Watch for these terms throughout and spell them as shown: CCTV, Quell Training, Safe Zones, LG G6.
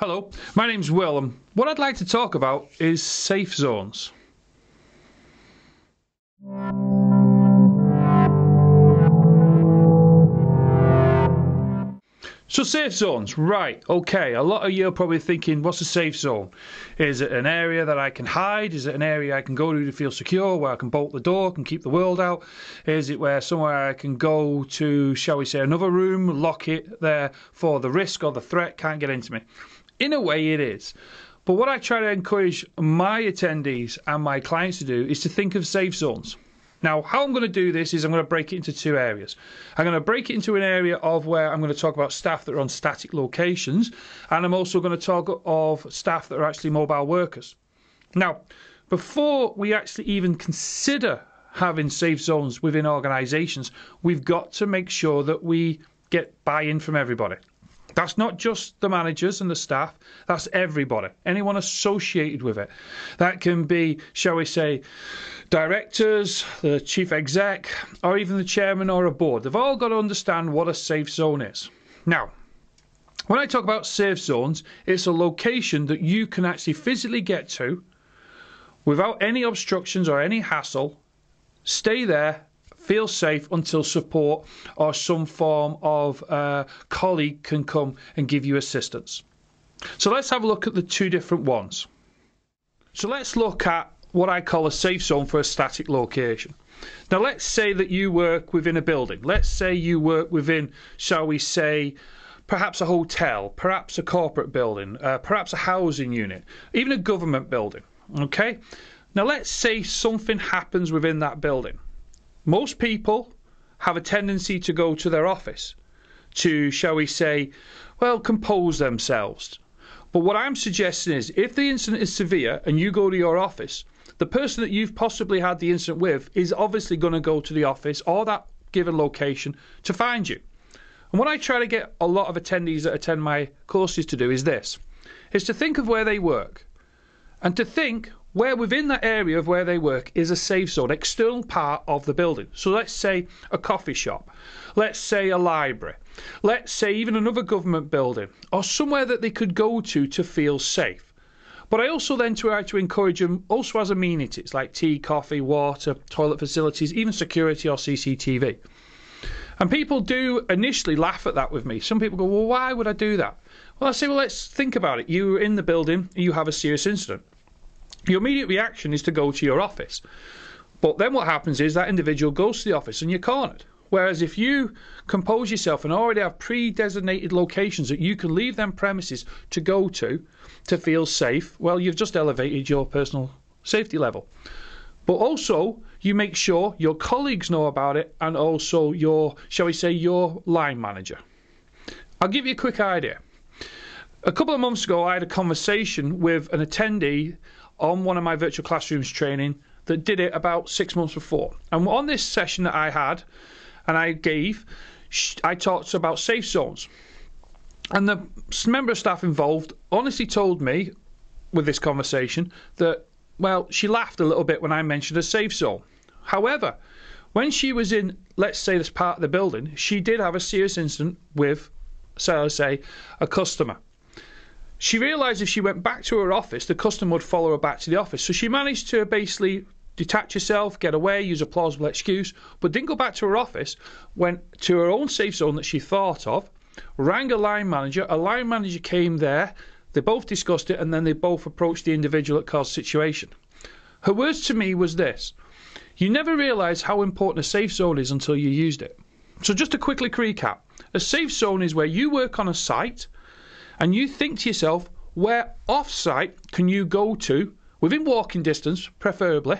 Hello, my name's Will, and what I'd like to talk about is safe zones. So safe zones, right, okay, a lot of you are probably thinking, what's a safe zone? Is it an area that I can hide? Is it an area I can go to feel secure, where I can bolt the door, can keep the world out? Is it where somewhere I can go to, shall we say, another room, lock it there for the risk or the threat can't get into me? In a way it is. But what I try to encourage my attendees and my clients to do is to think of safe zones. Now, how I'm going to do this is I'm going to break it into two areas. I'm going to break it into an area of where I'm going to talk about staff that are on static locations, and I'm also going to talk of staff that are actually mobile workers. Now, before we actually even consider having safe zones within organisations, we've got to make sure that we get buy-in from everybody. That's not just the managers and the staff, that's everybody, anyone associated with it. That can be, shall we say, directors, the chief exec, or even the chairman or a board. They've all got to understand what a safe zone is. Now, when I talk about safe zones, it's a location that you can actually physically get to without any obstructions or any hassle, stay there, feel safe until support or some form of colleague can come and give you assistance. So let's have a look at the two different ones. So let's look at what I call a safe zone for a static location. Now let's say that you work within a building. Let's say you work within, shall we say, perhaps a hotel, perhaps a corporate building, perhaps a housing unit, even a government building, okay? Now let's say something happens within that building. Most people have a tendency to go to their office to, shall we say, well, compose themselves. But what I'm suggesting is if the incident is severe and you go to your office, the person that you've possibly had the incident with is obviously going to go to the office or that given location to find you. And what I try to get a lot of attendees that attend my courses to do is this, is to think of where they work and to think where within that area of where they work is a safe zone, external part of the building. So let's say a coffee shop, let's say a library, let's say even another government building, or somewhere that they could go to feel safe. But I also then try to encourage them also as amenities like tea, coffee, water, toilet facilities, even security or CCTV. And people do initially laugh at that with me. Some people go, well, why would I do that? Well, I say, well, let's think about it. You're in the building, you have a serious incident. Your immediate reaction is to go to your office. But then what happens is that individual goes to the office and you're cornered. Whereas if you compose yourself and already have pre-designated locations that you can leave them premises to go to feel safe, well, you've just elevated your personal safety level. But also, you make sure your colleagues know about it and also your, shall we say, your line manager. I'll give you a quick idea. A couple of months ago, I had a conversation with an attendee on one of my virtual classrooms training that did it about 6 months before. And on this session that I had and I gave, I talked about safe zones. And the member of staff involved honestly told me with this conversation that, well, she laughed a little bit when I mentioned a safe zone. However, when she was in, let's say, this part of the building, she did have a serious incident with, so I say, a customer. She realised if she went back to her office, the customer would follow her back to the office. So she managed to basically detach herself, get away, use a plausible excuse, but didn't go back to her office, went to her own safe zone that she thought of, rang a line manager. A line manager came there, they both discussed it, and then they both approached the individual that caused the situation. Her words to me was this, you never realise how important a safe zone is until you used it. So just to quickly recap, a safe zone is where you work on a site, and you think to yourself, where off-site can you go to, within walking distance preferably,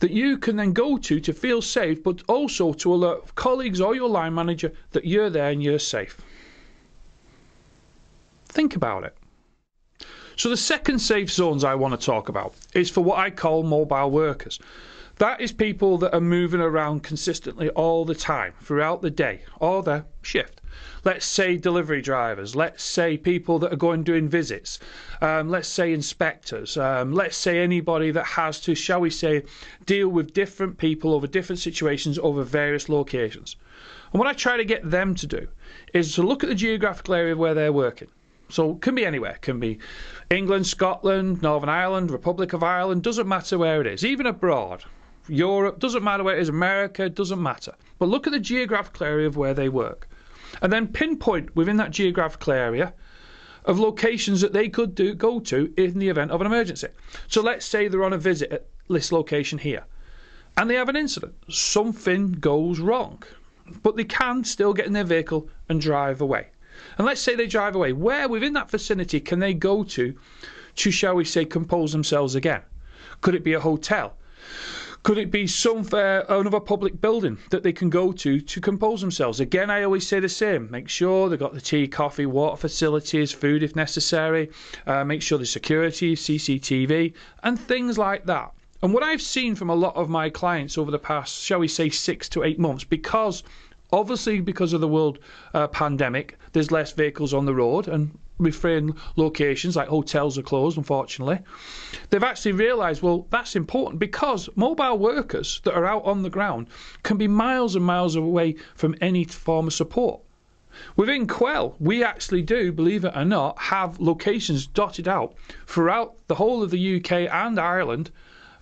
that you can then go to feel safe, but also to alert colleagues or your line manager that you're there and you're safe. Think about it. So the second safe zones I want to talk about is for what I call mobile workers. That is people that are moving around consistently all the time, throughout the day, or their shift. Let's say delivery drivers, let's say people that are going doing visits, let's say inspectors, let's say anybody that has to, shall we say, deal with different people over different situations over various locations. And what I try to get them to do is to look at the geographical area where they're working. So can be anywhere. Can be England, Scotland, Northern Ireland, Republic of Ireland, doesn't matter where it is. Even abroad, Europe, doesn't matter where it is, America, doesn't matter. But look at the geographical area of where they work. And then pinpoint within that geographical area of locations that they could go to in the event of an emergency. So let's say they're on a visit at this location here, and they have an incident. Something goes wrong, but they can still get in their vehicle and drive away. And let's say they drive away. Where within that vicinity can they go to, shall we say, compose themselves again? Could it be a hotel? Could it be some another public building that they can go to compose themselves? Again, I always say the same. Make sure they've got the tea, coffee, water facilities, food if necessary. Make sure there's security, CCTV, and things like that. And what I've seen from a lot of my clients over the past, shall we say, 6 to 8 months, because obviously because of the world pandemic, there's less vehicles on the road and refrain locations like hotels are closed, unfortunately. They've actually realised, well, that's important, because mobile workers that are out on the ground can be miles and miles away from any form of support. Within Quell, we actually do, believe it or not, have locations dotted out throughout the whole of the UK and Ireland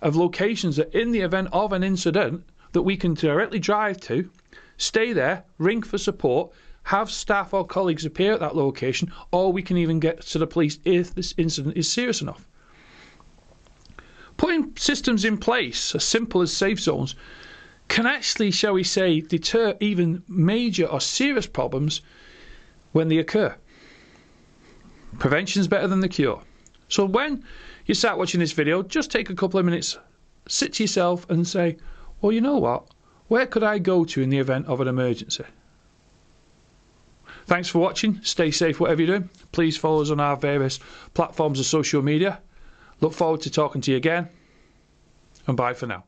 of locations that in the event of an incident that we can directly drive to, stay there, ring for support, have staff or colleagues appear at that location, or we can even get to the police if this incident is serious enough. Putting systems in place as simple as safe zones can actually, shall we say, deter even major or serious problems when they occur. Prevention is better than the cure. So when you start watching this video, just take a couple of minutes, sit to yourself and say, well, you know what, where could I go to in the event of an emergency? Thanks for watching. Stay safe whatever you do. Please follow us on our various platforms of social media. Look forward to talking to you again, and bye for now.